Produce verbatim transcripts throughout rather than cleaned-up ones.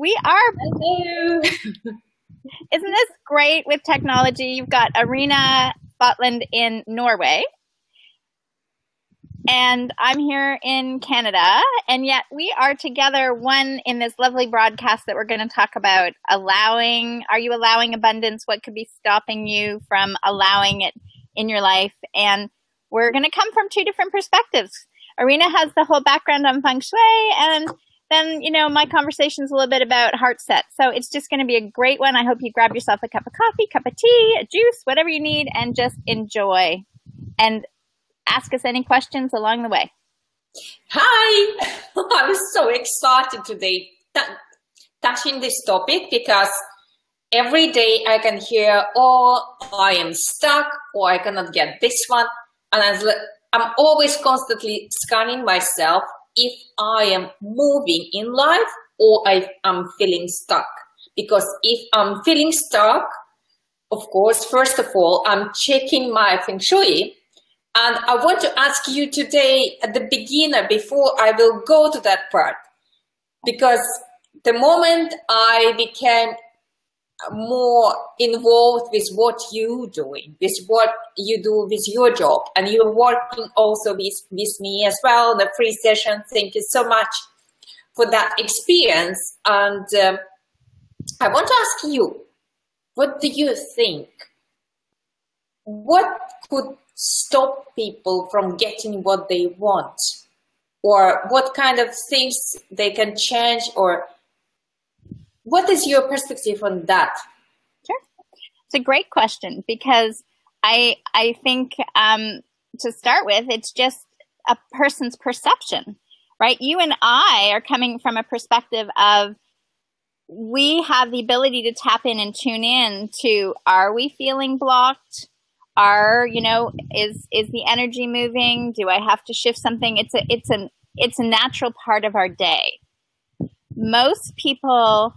We are. Hello. Isn't this great with technology? You've got Irina Fotland in Norway, and I'm here in Canada, and yet we are together, one in this lovely broadcast that we're going to talk about allowing. Are you allowing abundance? What could be stopping you from allowing it in your life? And we're going to come from two different perspectives. Irina has the whole background on Feng Shui, and then, you know, my conversation's a little bit about heart set. So it's just going to be a great one. I hope you grab yourself a cup of coffee, cup of tea, a juice, whatever you need, and just enjoy. And ask us any questions along the way. Hi! I was so excited today touching this topic because every day I can hear, oh, I am stuck, or I cannot get this one. And I'm always constantly scanning myself if I am moving in life or I am feeling stuck. Because if I'm feeling stuck, of course, first of all, I'm checking my Feng Shui. And I want to ask you today at the beginner before I will go to that part, because the moment I became more involved with what you're doing, with what you do with your job, and you're working also with, with me as well, the free session, thank you so much for that experience. And um, I want to ask you, what do you think? What could stop people from getting what they want, or what kind of things they can change, or what is your perspective on that? Sure, it's a great question, because I I think um, to start with, it's just a person's perception, right? You and I are coming from a perspective of we have the ability to tap in and tune in to, are we feeling blocked? Are, you know, is, is the energy moving? Do I have to shift something? It's a, it's an, it's a natural part of our day. Most people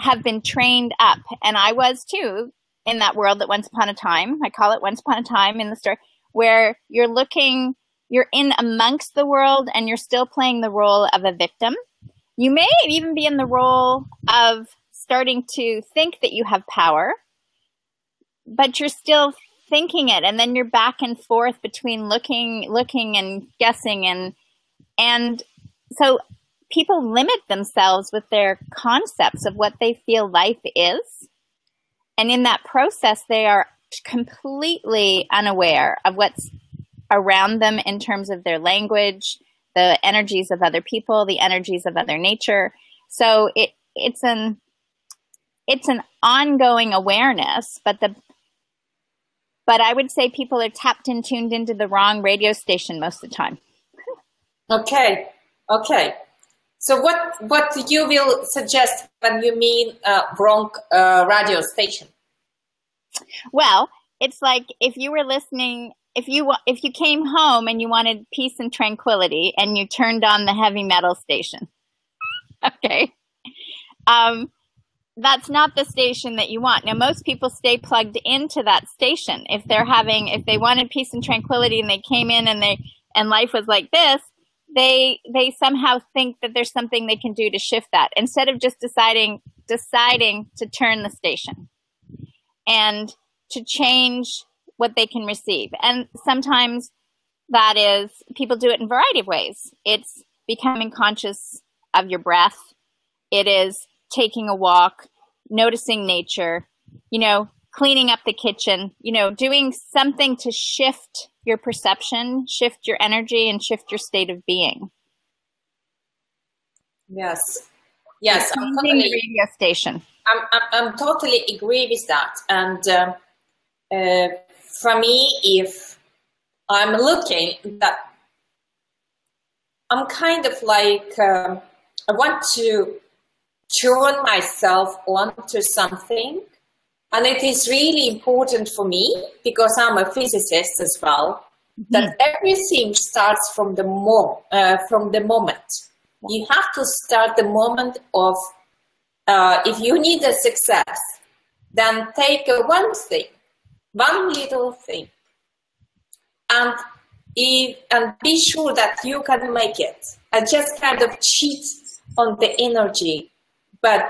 have been trained up, and I was too, in that world that once upon a time, I call it once upon a time in the story, where you're looking, you're in amongst the world and you're still playing the role of a victim. You may even be in the role of starting to think that you have power, but you're still thinking it, and then you're back and forth between looking looking and guessing, and and so people limit themselves with their concepts of what they feel life is, and in that process they are completely unaware of what's around them in terms of their language, the energies of other people, the energies of other nature. So it it's an it's an ongoing awareness, but the But I would say people are tapped and tuned into the wrong radio station most of the time. Okay, okay. So what what you will suggest when you mean uh, wrong uh, radio station? Well, it's like if you were listening, if you if you came home and you wanted peace and tranquility, and you turned on the heavy metal station. Okay. Um. That's not the station that you want. Now, most people stay plugged into that station. If they're having, if they wanted peace and tranquility and they came in and they, and life was like this, they, they somehow think that there's something they can do to shift that, instead of just deciding, deciding to turn the station and to change what they can receive. And sometimes that is, people do it in a variety of ways. It's becoming conscious of your breath. It is taking a walk, noticing nature, you know, cleaning up the kitchen, you know, doing something to shift your perception, shift your energy, and shift your state of being. Yes. Yes. I'm totally, radio station. I'm, I'm, I'm totally agree with that. And uh, uh, for me, if I'm looking, that I'm kind of like, um, I want to turn myself onto something, and it is really important for me, because I'm a physicist as well, that mm-hmm. everything starts from the mo uh, from the moment. You have to start the moment of uh, if you need a success, then take a one thing, one little thing, and if and be sure that you can make it, and just kind of cheat on the energy but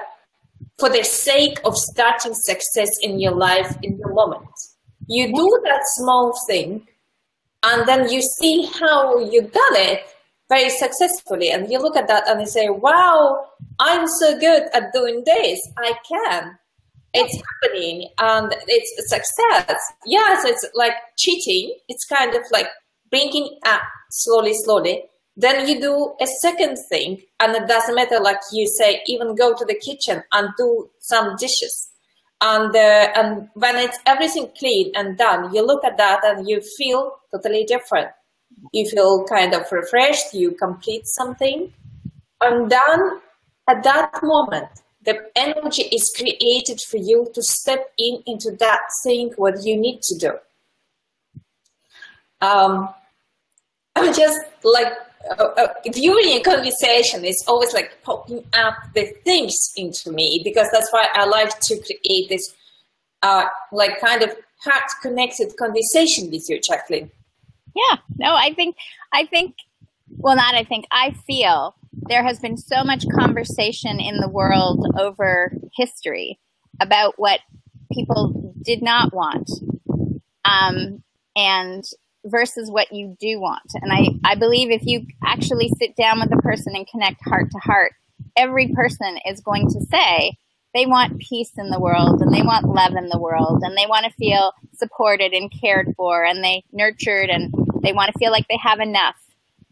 for the sake of starting success in your life in the moment. You do that small thing, and then you see how you've done it very successfully, and you look at that and you say, wow, I'm so good at doing this, I can. It's happening, and it's success. Yes, it's like cheating. It's kind of like bringing up slowly, slowly. Then you do a second thing, and it doesn't matter, like you say, even go to the kitchen and do some dishes. And, uh, and when it's everything clean and done, you look at that and you feel totally different. You feel kind of refreshed, you complete something. And then at that moment, the energy is created for you to step in into that thing, what you need to do. Um, I'm just like, uh, uh, during a conversation, it's always like popping up the things into me, because that's why I like to create this uh, like kind of heart-connected conversation with you, Jacqueline. Yeah, no, I think, I think, well, not I think, I feel there has been so much conversation in the world over history about what people did not want, um, and versus what you do want. And I, I believe if you actually sit down with a person and connect heart to heart, every person is going to say they want peace in the world, and they want love in the world, and they want to feel supported and cared for, and they nurtured, and they want to feel like they have enough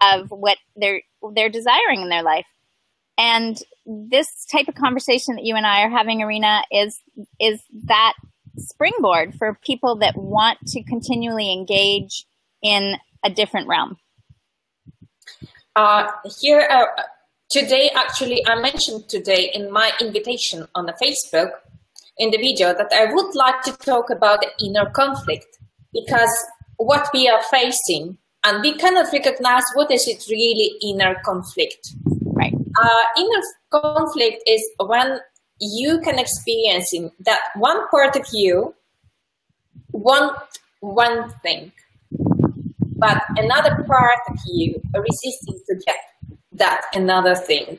of what they're they're desiring in their life. And this type of conversation that you and I are having, Irina, is is that springboard for people that want to continually engage in a different realm. Uh, here uh, today, actually, I mentioned today in my invitation on the Facebook, in the video, that I would like to talk about the inner conflict, because what we are facing, and we cannot recognize what is it really inner conflict. Right. Uh, inner conflict is when you can experience that one part of you want one thing, but another part of you are resisting to get that another thing.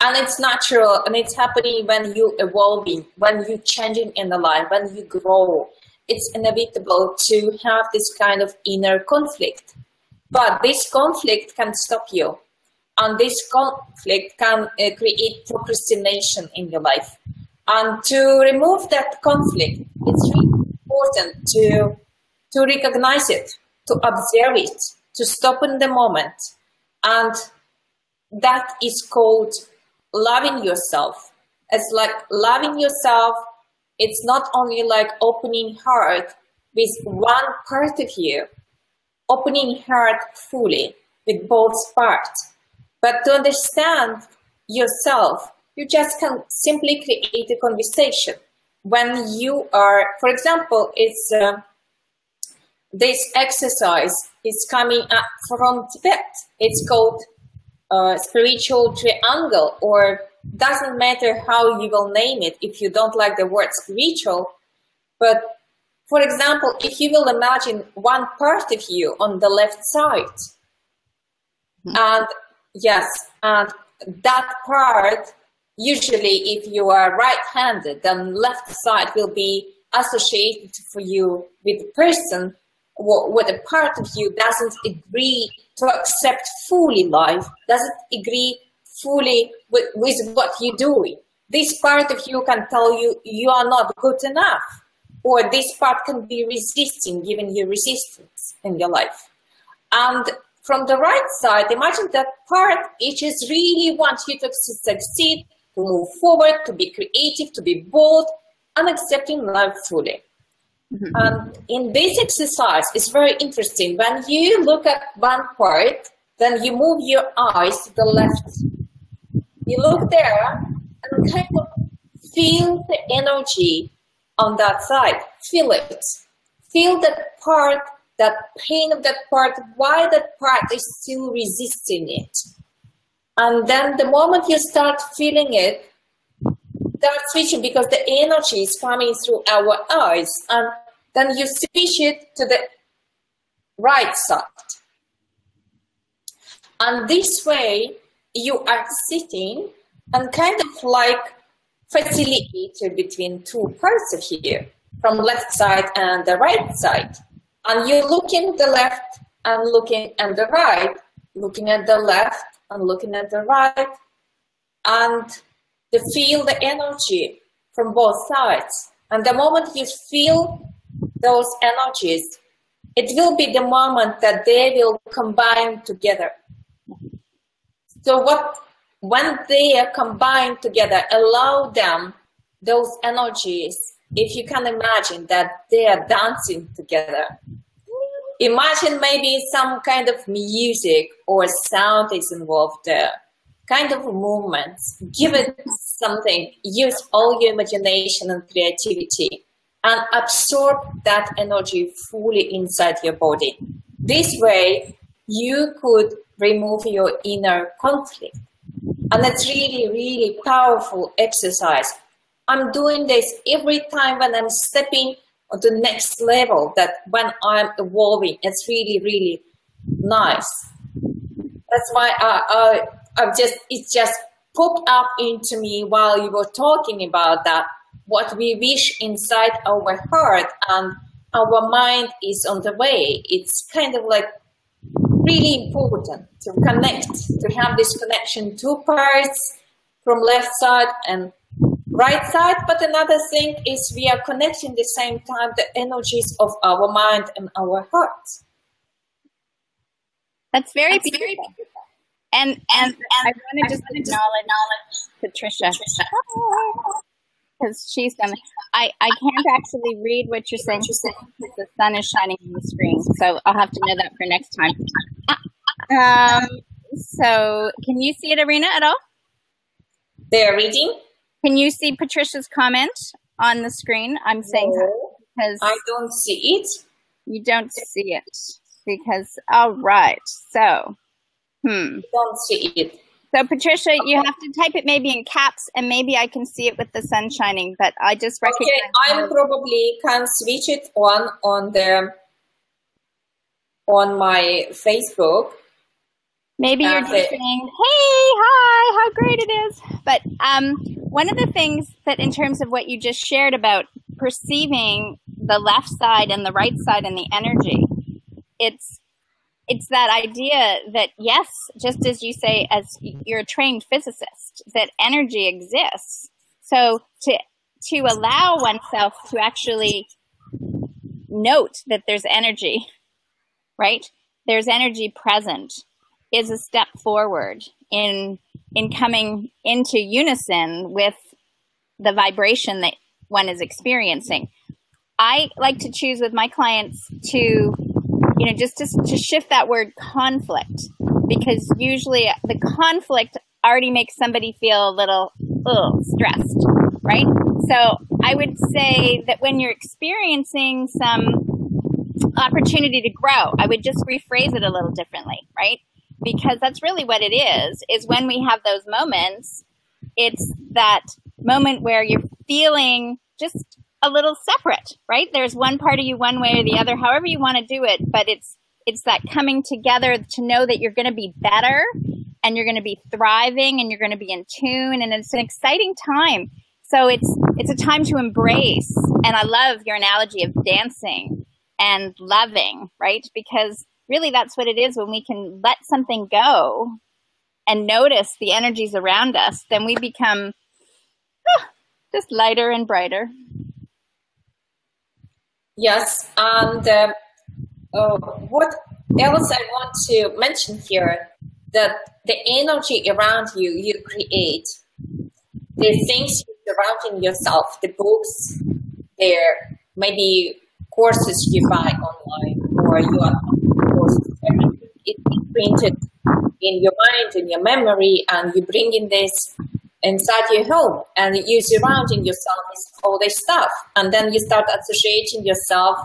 And it's natural, and it's happening when you're evolving, when you're changing in the life, when you grow. It's inevitable to have this kind of inner conflict. But this conflict can stop you. And this conflict can uh, create procrastination in your life. And to remove that conflict, it's really important to, to recognize it, to observe it, to stop in the moment. And that is called loving yourself. It's like loving yourself. It's not only like opening heart with one part of you, opening heart fully with both parts. But to understand yourself, you just can simply create a conversation. When you are, for example, it's uh, this exercise is coming up from Tibet. It's called uh, spiritual triangle, or doesn't matter how you will name it if you don't like the word spiritual. But for example, if you will imagine one part of you on the left side, mm-hmm. and yes, and that part, usually if you are right-handed, then left side will be associated for you with a person where the part of you doesn't agree to accept fully life, doesn't agree fully with, with what you're doing. This part of you can tell you you are not good enough, or this part can be resisting, giving you resistance in your life. And from the right side, imagine that part which is really wants you to succeed, to move forward, to be creative, to be bold, and accepting life fully. Mm-hmm. And in this exercise, it's very interesting. When you look at one part, then you move your eyes to the left. You look there and kind of feel the energy on that side. Feel it. Feel that part, that pain of that part, why that part is still resisting it. And then the moment you start feeling it, start switching, because the energy is coming through our eyes. And then you switch it to the right side. And this way, you are sitting and kind of like facilitator between two parts of you, from left side and the right side. And you're looking at the left and looking at the right, looking at the left and looking at the right, and to feel the energy from both sides. And the moment you feel those energies, it will be the moment that they will combine together. So what, when they are combined together, allow them, those energies, if you can imagine that they are dancing together. Imagine maybe some kind of music or sound is involved there, kind of movements. Give it something, use all your imagination and creativity, and absorb that energy fully inside your body. This way, you could remove your inner conflict. And it's really, really powerful exercise. I'm doing this every time when I'm stepping on the next level, that when I'm evolving, it's really, really nice. That's why I, I, I've just, it just popped up into me while you were talking about that, what we wish inside our heart, and our mind is on the way. It's kind of like really important to connect, to have this connection, two parts from left side and right side. But another thing is we are connecting the same time the energies of our mind and our heart. That's very, That's beautiful. very beautiful. And, and, and I want to just acknowledge just... Patricia. Patricia. Because she's done it. I, I can't actually read what you're saying because the sun is shining on the screen. So I'll have to know that for next time. Um, so can you see it, Irina, at all? They're reading. Can you see Patricia's comment on the screen? I'm saying no, because I don't see it. You don't see it because, all right. So, hmm. I don't see it. So, Patricia, you have to type it maybe in caps, and maybe I can see it with the sun shining, but I just recognize... Okay, I probably can switch it on on, the, on my Facebook. Maybe you're just saying, hey, hi, how great it is. But um, one of the things that in terms of what you just shared about perceiving the left side and the right side and the energy, it's... It's that idea that, yes, just as you say, as you're a trained physicist, that energy exists. So to, to allow oneself to actually note that there's energy, right? There's energy present is a step forward in, in coming into unison with the vibration that one is experiencing. I like to choose with my clients to... You know, just to, to shift that word conflict, because usually the conflict already makes somebody feel a little ugh, stressed, right? So I would say that when you're experiencing some opportunity to grow, I would just rephrase it a little differently, right? Because that's really what it is, is when we have those moments, it's that moment where you're feeling just a little separate, right? There's one part of you one way or the other, however you want to do it, but it's it's that coming together to know that you're going to be better and you're going to be thriving and you're going to be in tune, and it's an exciting time. So it's it's a time to embrace, and I love your analogy of dancing and loving, right? Because really that's what it is. When we can let something go and notice the energies around us, then we become ah, just lighter and brighter. Yes, and uh, uh, what else I want to mention here, that the energy around you, you create, the things surrounding yourself, the books, there, maybe courses you buy online, or you are courses, everything is printed in your mind, in your memory, and you bring in this inside your home, and you surrounding yourself with all this stuff, and then you start associating yourself.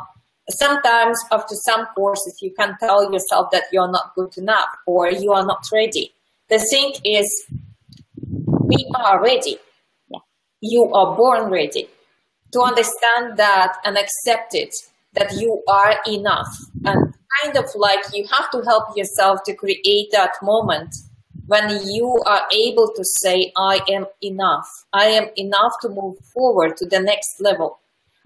Sometimes after some courses you can tell yourself that you're not good enough or you are not ready. The thing is, we are ready. You are born ready to understand that and accept it, that you are enough, and kind of like you have to help yourself to create that moment when you are able to say, I am enough. I am enough to move forward to the next level.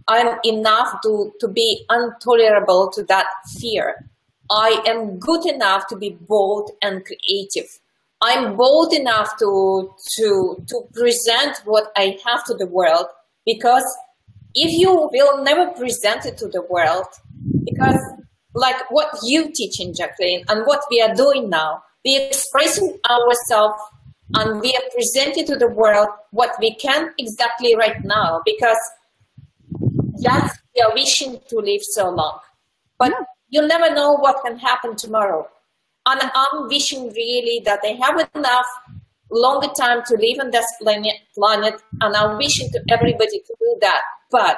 I'm enough to, to be intolerable to that fear. I am good enough to be bold and creative. I'm bold enough to, to, to present what I have to the world, because if you will never present it to the world, because like what you teaching, Jacqueline, and what we are doing now, we are expressing ourselves and we are presenting to the world what we can exactly right now, because yes, we are wishing to live so long, but you never know what can happen tomorrow. And I'm wishing really that I have enough longer time to live on this planet, planet, and I'm wishing to everybody to do that. But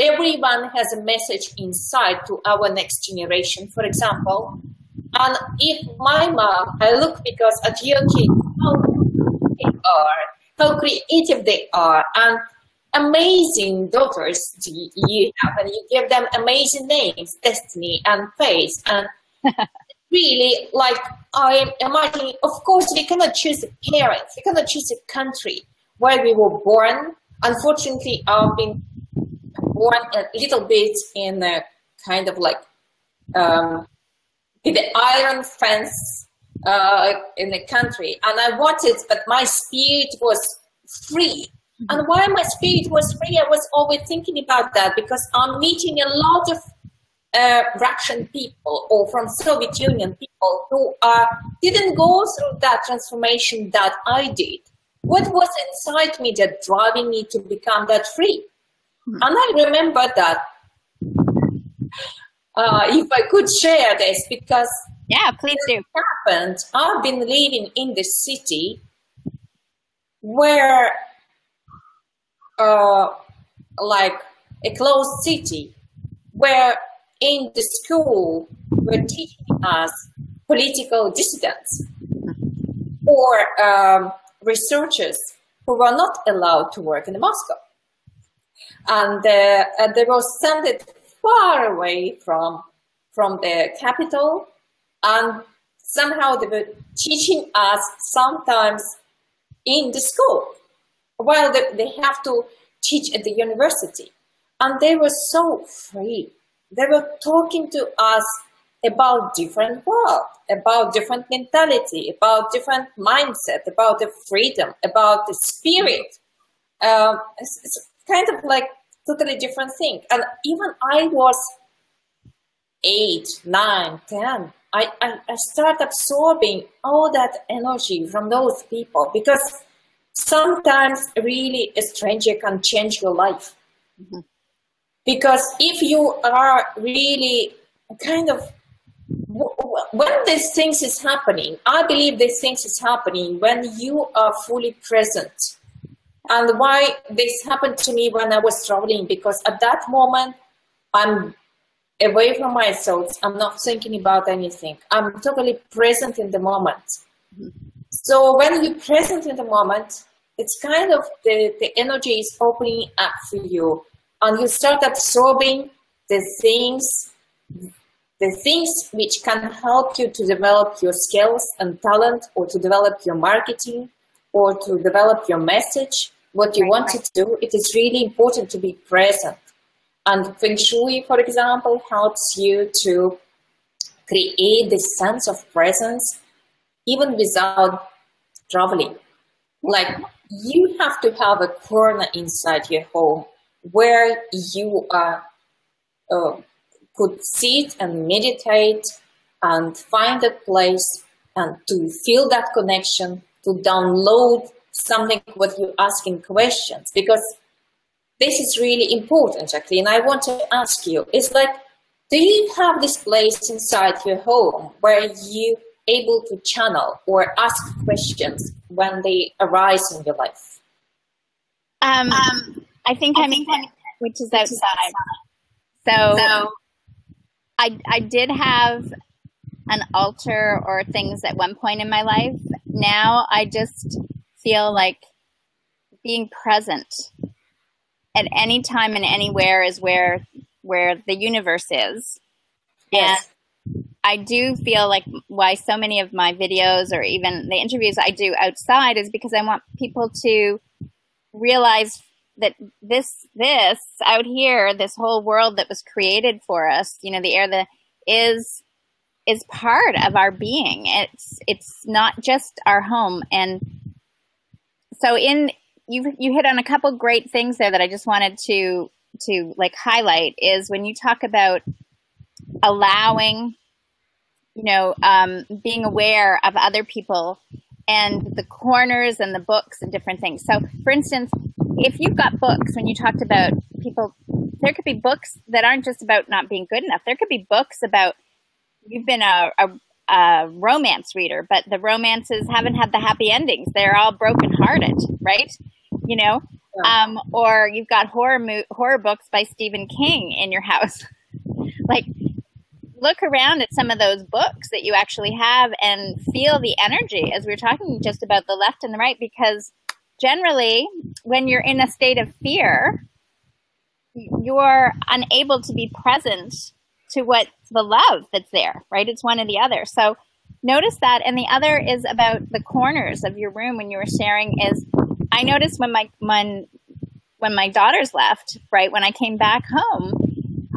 everyone has a message inside to our next generation, for example. And if my mom, I look because at your kids, how they are, how creative they are, and amazing daughters you have, and you give them amazing names, Destiny and Faith, and really, like, I'm imagining, of course, we cannot choose the parents, we cannot choose the country where we were born. Unfortunately, I've been born a little bit in a kind of like um, in the iron fence uh, in the country, and I wanted, but my spirit was free. And why my spirit was free, I was always thinking about that, because I'm meeting a lot of uh, Russian people or from Soviet Union people who uh, didn't go through that transformation that I did. What was inside me that driving me to become that free? Mm-hmm. And I remember that. Uh, if I could share this, because yeah, please do. Happened. I've been living in the city where Uh, like a closed city, where in the school were teaching us political dissidents or um, researchers who were not allowed to work in Moscow, and, uh, and they were sent far away from from the capital, and somehow they were teaching us sometimes in the school. Well, they, they have to teach at the university. And they were so free. They were talking to us about different world, about different mentality, about different mindset, about the freedom, about the spirit. Um, it's, it's kind of like totally different thing. And even I was eight, nine, ten. I, I, I started absorbing all that energy from those people, because sometimes really a stranger can change your life. Mm-hmm. Because if you are really kind of, when these things is happening, I believe these things is happening when you are fully present. And why this happened to me when I was traveling, because at that moment, I'm away from my thoughts. I'm not thinking about anything. I'm totally present in the moment. Mm-hmm. So when you're present in the moment, it's kind of the, the energy is opening up for you, and you start absorbing the things, the things which can help you to develop your skills and talent, or to develop your marketing, or to develop your message, what you right, want right. to do. It is really important to be present. And Feng Shui, for example, helps you to create this sense of presence even without traveling. Like, you have to have a corner inside your home where you uh, uh, could sit and meditate and find a place and to feel that connection, to download something what you're asking questions, because this is really important, Jacqueline. I want to ask you, it's like, do you have this place inside your home where you able to channel or ask questions when they arise in your life? Um, um, I think I I'm think in, I'm, which is which outside. Is outside. So, so I, I did have an altar or things at one point in my life. Now I just feel like being present at any time and anywhere is where, where the universe is. Yes. And I do feel like why so many of my videos or even the interviews I do outside is because I want people to realize that this, this out here, this whole world that was created for us, you know, the air that is, is part of our being. It's, it's not just our home. And so in, you, you hit on a couple great things there that I just wanted to, to like highlight is when you talk about allowing, you know, um, being aware of other people and the corners and the books and different things. So for instance, if you've got books, when you talked about people, there could be books that aren't just about not being good enough. There could be books about, you've been a, a, a romance reader, but the romances haven't had the happy endings. They're all brokenhearted, right? You know, um, or you've got horror, mo horror books by Stephen King in your house. Like, look around at some of those books that you actually have and feel the energy, as we were talking just about the left and the right, because generally when you're in a state of fear, you're unable to be present to what the love that's there, right? It's one or the other. So notice that. And the other is about the corners of your room. When you were sharing is, I noticed when my, when, when my daughters left, right, when I came back home,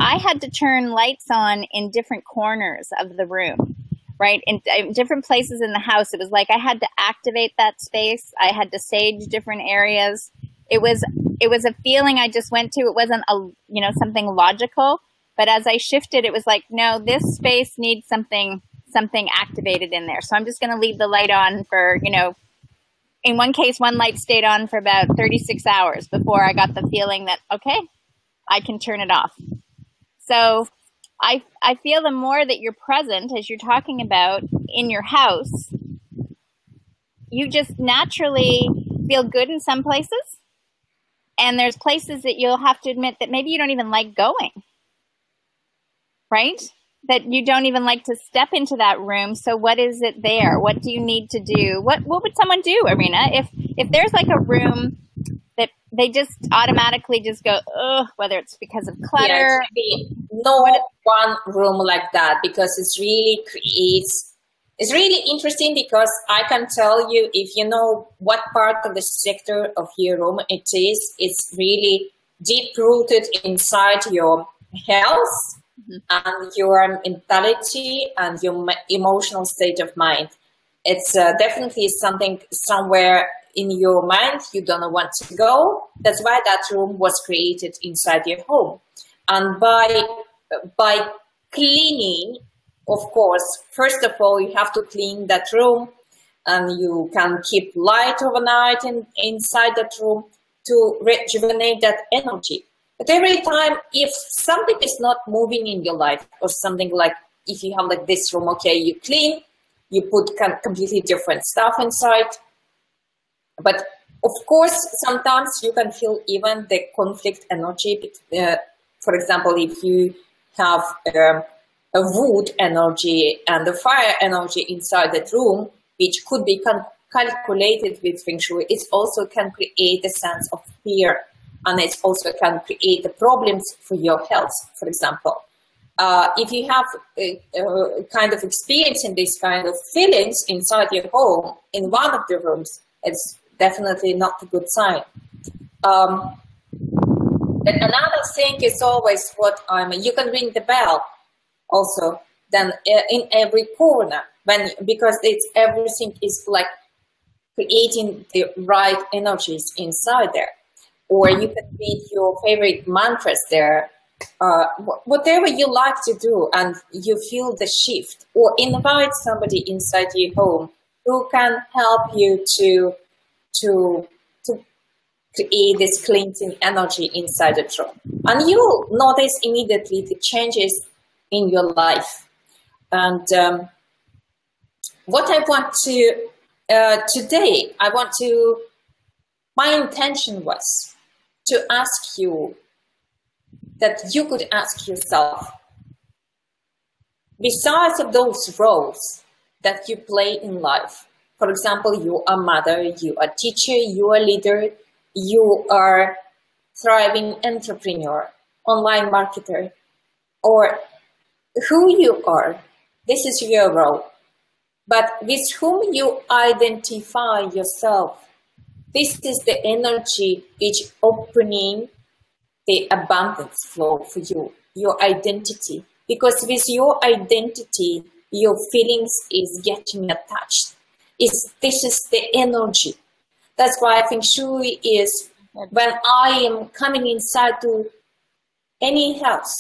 I had to turn lights on in different corners of the room, right? In, in different places in the house. It was like I had to activate that space. I had to sage different areas. It was, it was a feeling I just went to. It wasn't a, you know, something logical, but as I shifted, it was like, no, this space needs something, something activated in there. So I'm just going to leave the light on for, you know, in one case, one light stayed on for about thirty-six hours before I got the feeling that, okay, I can turn it off. So I, I feel the more that you're present, as you're talking about, in your house, you just naturally feel good in some places. And there's places that you'll have to admit that maybe you don't even like going, right? That you don't even like to step into that room. So what is it there? What do you need to do? What, what would someone do, Irina, if, if there's like a room that they just automatically just go, ugh, whether it's because of clutter. Yeah, no one room like that, because it's really creates, it's really interesting, because I can tell you, if you know what part of the sector of your room it is, it's really deep rooted inside your health, mm-hmm. and your mentality and your emotional state of mind. It's uh, definitely something somewhere in your mind you don't want to go. That's why that room was created inside your home. And by by cleaning, of course, first of all, you have to clean that room, and you can keep light overnight in, inside that room to rejuvenate that energy. But every time, if something is not moving in your life, or something like, if you have like this room, okay, you clean, you put completely different stuff inside. But of course, sometimes you can feel even the conflict energy. Uh, for example, if you have um, a wood energy and a fire energy inside that room, which could be calculated with Feng Shui, it also can create a sense of fear, and it also can create the problems for your health, for example. Uh, if you have uh, uh, kind of experiencing this kind of feelings inside your home, in one of the rooms, it's definitely not a good sign. Um, but another thing is always what I'm, you can ring the bell also then in every corner, when, because it's everything is like creating the right energies inside there. Or you can read your favorite mantras there, uh, whatever you like to do, and you feel the shift, or invite somebody inside your home who can help you to to to create this cleansing energy inside the room, and you'll notice immediately the changes in your life. And um, what I want to uh, today, I want to. My intention was to ask you that you could ask yourself, besides of those roles that you play in life. For example, you are mother, you are teacher, you are leader, you are thriving entrepreneur, online marketer, or who you are, This is your role. But with whom you identify yourself, this is the energy is opening the abundance flow for you, your identity. Because with your identity, your feelings is getting attached. It's, this is the energy. That's why Feng Shui is, when I am coming inside to any house,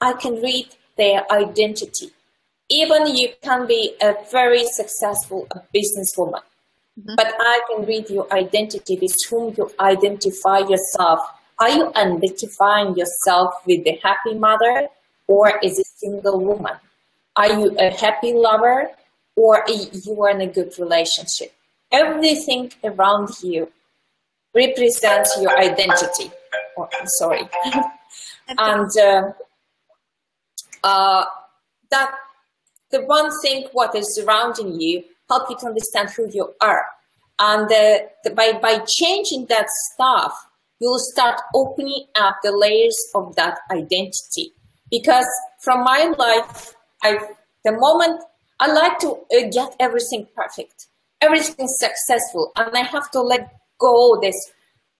I can read their identity. Even you can be a very successful businesswoman, mm-hmm. but I can read your identity with whom you identify yourself. Are you identifying yourself with the happy mother or is it single woman? Are you a happy lover or you are in a good relationship? Everything around you represents your identity. Oh, I'm sorry. and uh, uh, that the one thing what is surrounding you help you to understand who you are. And uh, the, by, by changing that stuff, you'll start opening up the layers of that identity. Because from my life, I, the moment I like to uh, get everything perfect, everything successful, and I have to let go of this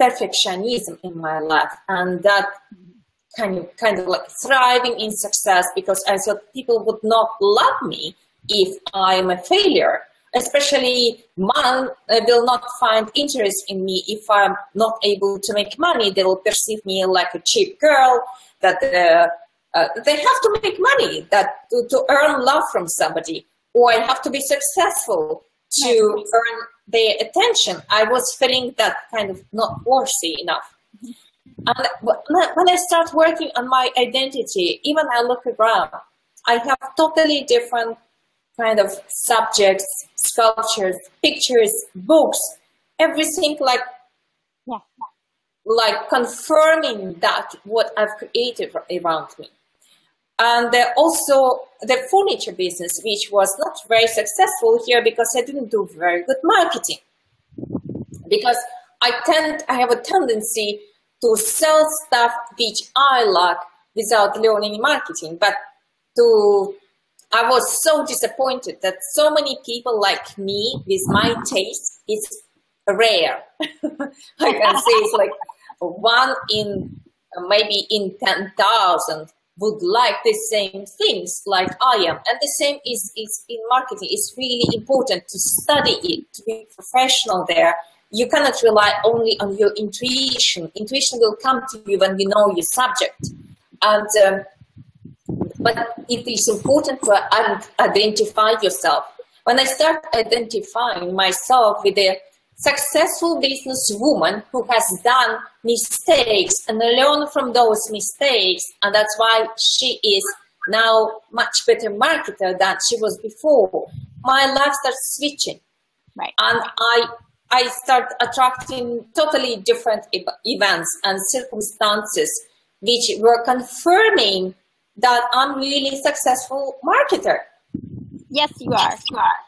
perfectionism in my life, and that kind of, kind of like thriving in success, because I thought people would not love me if I'm a failure. Especially man will not find interest in me if I'm not able to make money. They will perceive me like a cheap girl, that uh, uh, they have to make money, that to, to earn love from somebody, or I have to be successful to earn their attention. I was feeling that kind of not worthy enough. And when I start working on my identity, even I look around, I have totally different kind of subjects, sculptures, pictures, books, everything like, yeah. like confirming that what I've created around me. And also the furniture business, which was not very successful here because I didn't do very good marketing. Because I tend, I have a tendency to sell stuff which I like without learning marketing, but to I was so disappointed that so many people like me with my taste is rare. I can say it's like one in maybe in ten thousand would like the same things like I am. And the same is, is in marketing. It's really important to study it, to be professional there. You cannot rely only on your intuition. Intuition will come to you when you know your subject. And um, but it is important to identify yourself. When I start identifying myself with a successful businesswoman who has done mistakes and I learn from those mistakes, and that's why she is now much better marketer than she was before, my life starts switching. Right. And I, I start attracting totally different events and circumstances which were confirming that I'm really successful marketer. Yes, you are. You are.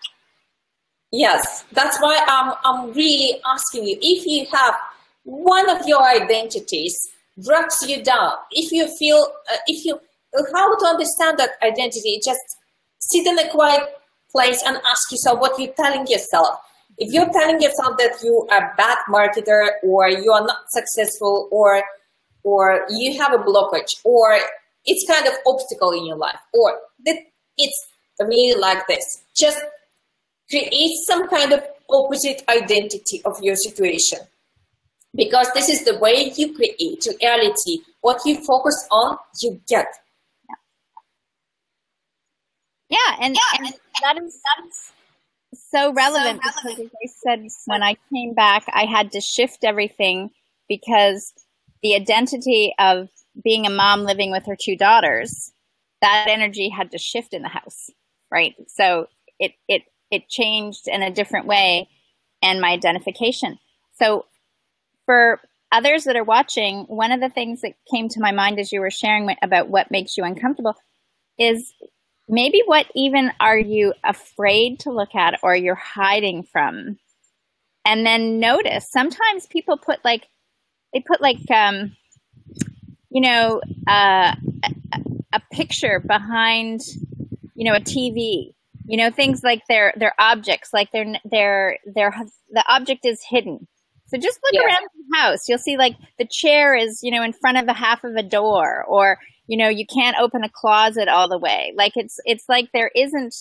Yes, that's why I'm, I'm really asking you, if you have one of your identities drags you down, if you feel, uh, if you, how to understand that identity, just sit in a quiet place and ask yourself what you're telling yourself. If you're telling yourself that you are a bad marketer or you are not successful or, or you have a blockage or it's kind of obstacle in your life, or that it's really like this. Just create some kind of opposite identity of your situation, because this is the way you create reality. What you focus on, you get. Yeah, yeah and, yeah. and that, is, that is so relevant, so relevant. Because I said when I came back, I had to shift everything because the identity of being a mom living with her two daughters, that energy had to shift in the house, right? So it, it, it changed in a different way and my identification. So for others that are watching, one of the things that came to my mind as you were sharing about what makes you uncomfortable is maybe what even are you afraid to look at or you're hiding from? And then notice, sometimes people put like, they put like, um, you know, uh, a, a picture behind you know, a T V, you know, things like they're, they're objects, like they're, they're, they're, the object is hidden. So just look yeah. around the house. You'll see like the chair is, you know, in front of a half of a door, or, you know, you can't open a closet all the way. Like it's, it's like there isn't,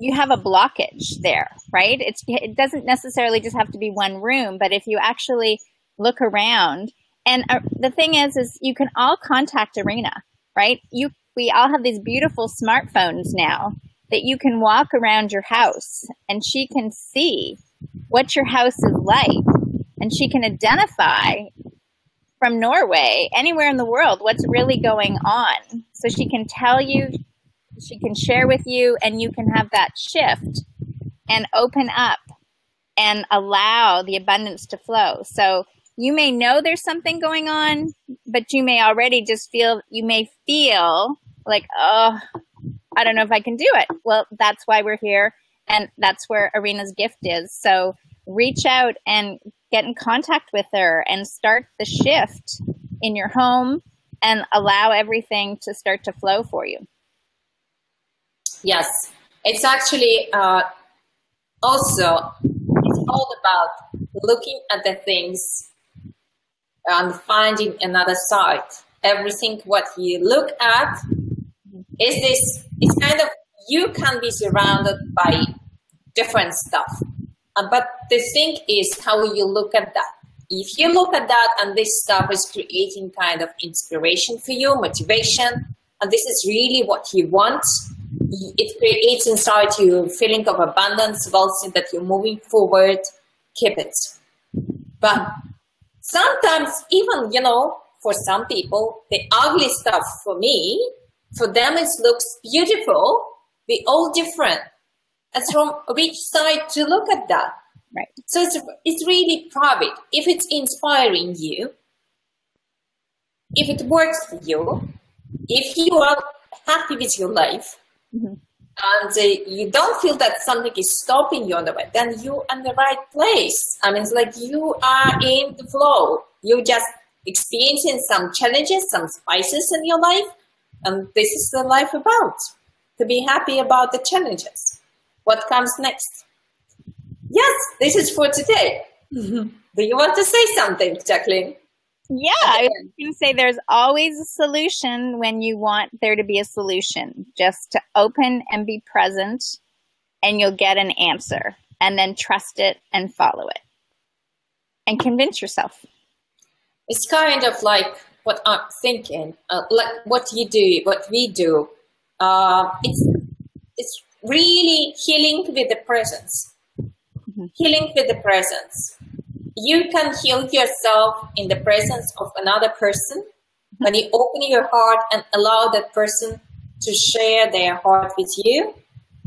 you have a blockage there, right? It's, it doesn't necessarily just have to be one room, but if you actually look around, and uh, the thing is, is you can all contact Irina, right? You, we all have these beautiful smartphones now that you can walk around your house and she can see what your house is like. And she can identify from Norway, anywhere in the world, what's really going on. So she can tell you, she can share with you, and you can have that shift and open up and allow the abundance to flow. So you may know there's something going on, but you may already just feel, you may feel like, oh, I don't know if I can do it. Well, that's why we're here. And that's where Irina's gift is. So reach out and get in contact with her and start the shift in your home and allow everything to start to flow for you. Yes, it's actually uh, also, it's all about looking at the things and finding another side. Everything what you look at is this, it's kind of, you can be surrounded by different stuff. Uh, but the thing is how you look at that. If you look at that and this stuff is creating kind of inspiration for you, motivation, and this is really what you want, it creates inside you a feeling of abundance, wealth, that you're moving forward, keep it. But sometimes even, you know, for some people, the ugly stuff for me, for them it looks beautiful, we're all different. As from which side to look at that. Right. So it's, it's really private. If it's inspiring you, if it works for you, if you are happy with your life, mm-hmm. and uh, you don't feel that something is stopping you on the way, then you're in the right place. I mean, it's like you are in the flow. You're just experiencing some challenges, some spices in your life, and this is the life about, to be happy about the challenges. What comes next? Yes, this is for today. Mm-hmm. Do you want to say something, Jacqueline? Yeah, I was going to say there's always a solution when you want there to be a solution. Just to open and be present, and you'll get an answer. And then trust it and follow it. And convince yourself. It's kind of like what I'm thinking, uh, like what you do, what we do. Uh, it's it's. Really healing with the presence, mm-hmm. healing with the presence. You can heal yourself in the presence of another person mm-hmm. when you open your heart and allow that person to share their heart with you.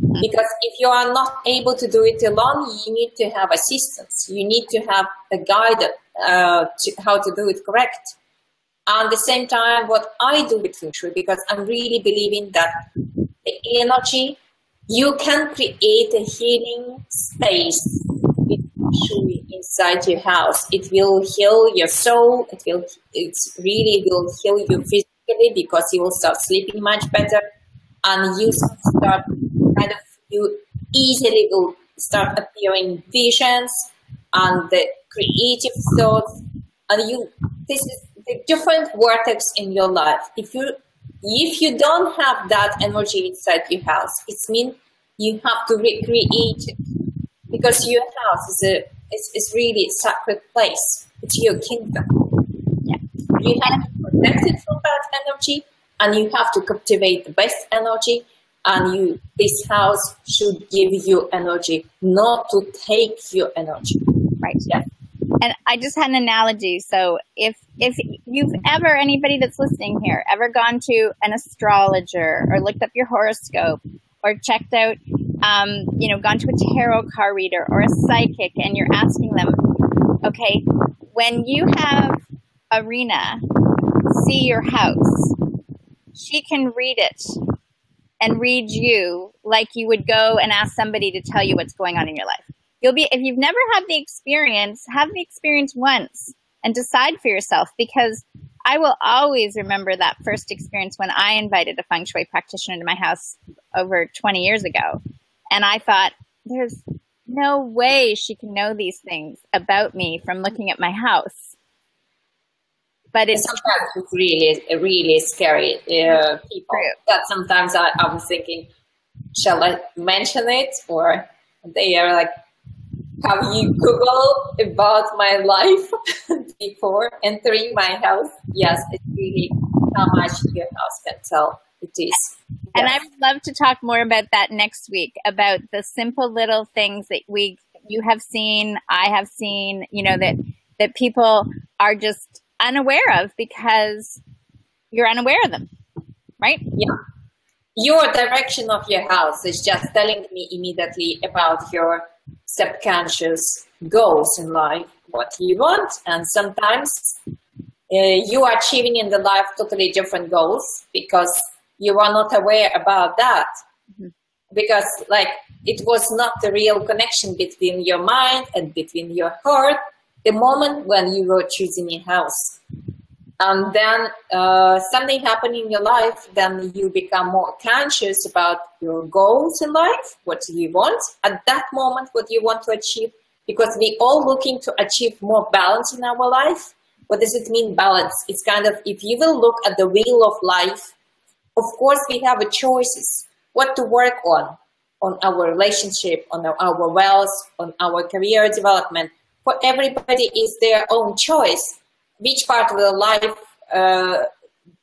Mm-hmm. Because if you are not able to do it alone, you need to have assistance. You need to have a guide uh, to how to do it correct. And at the same time, what I do with Feng Shui, because I'm really believing that the energy, you can create a healing space with Feng Shui inside your house. It will heal your soul. It will, it really will heal you physically because you will start sleeping much better, and you start kind of you easily will start appearing visions and the creative thoughts. And you, this is the different vortex in your life. If you If you don't have that energy inside your house, it means you have to recreate it, because your house is a is, is really a sacred place. It's your kingdom. Yeah. You have to protect it from bad energy, and you have to cultivate the best energy. And you, this house should give you energy, not to take your energy. Right. Yeah. And I just had an analogy. So if if you've ever, anybody that's listening here, ever gone to an astrologer or looked up your horoscope or checked out, um, you know, gone to a tarot card reader or a psychic, and you're asking them, okay, when you have Irina see your house, she can read it and read you like you would go and ask somebody to tell you what's going on in your life. You'll be, if you've never had the experience, have the experience once and decide for yourself, because I will always remember that first experience when I invited a Feng Shui practitioner to my house over twenty years ago. And I thought, there's no way she can know these things about me from looking at my house. But it's sometimes it's really, really scary. Uh, people. That sometimes I, I was thinking, shall I mention it? Or they are like, have you Googled about my life before entering my house? Yes, it's really how much your house can tell it is. And yes. I would love to talk more about that next week, about the simple little things that we, you have seen, I have seen, you know, that, that people are just unaware of because you're unaware of them, right? Yeah. Your direction of your house is just telling me immediately about your subconscious goals in life, what you want, and sometimes uh, you are achieving in the life totally different goals because you are not aware about that. Mm-hmm. Because like it was not the real connection between your mind and between your heart the moment when you were choosing your house. And then uh, something happened in your life, then you become more conscious about your goals in life, what you want at that moment, what you want to achieve, because we all looking to achieve more balance in our life. What does it mean, balance? It's kind of, if you will look at the wheel of life, of course we have a choices, what to work on, on our relationship, on our, our wealth, on our career development. For everybody is their own choice. Which part of the life uh,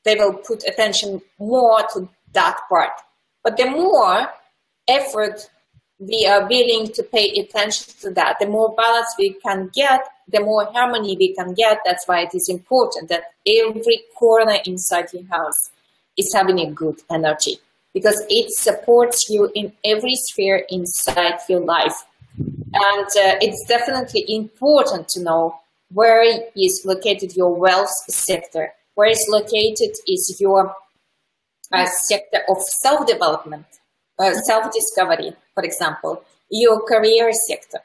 they will put attention more to that part. But the more effort we are willing to pay attention to that, the more balance we can get, the more harmony we can get. That's why it is important that every corner inside your house is having a good energy, because it supports you in every sphere inside your life. And uh, it's definitely important to know where is located your wealth sector, where is located is your uh, sector of self-development, uh, self-discovery, for example, your career sector.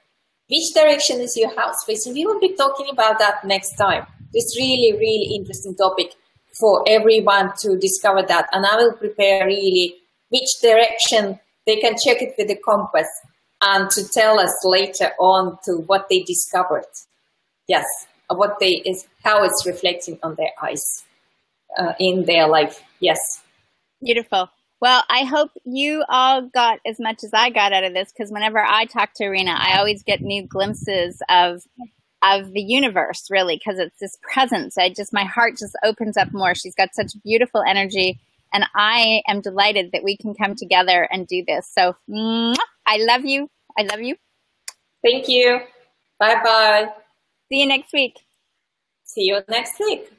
Which direction is your house facing? We will be talking about that next time. It's really, really interesting topic for everyone to discover that. And I will prepare really which direction they can check it with the compass and to tell us later on to what they discovered. Yes, what they is how it's reflecting on their eyes uh, in their life. Yes. Beautiful. Well, I hope you all got as much as I got out of this, because whenever I talk to Irina, I always get new glimpses of of the universe, really, because it's this presence. I just, my heart just opens up more. She's got such beautiful energy, and I am delighted that we can come together and do this. So mwah, I love you. I love you. Thank you. Bye-bye. See you next week. See you next week.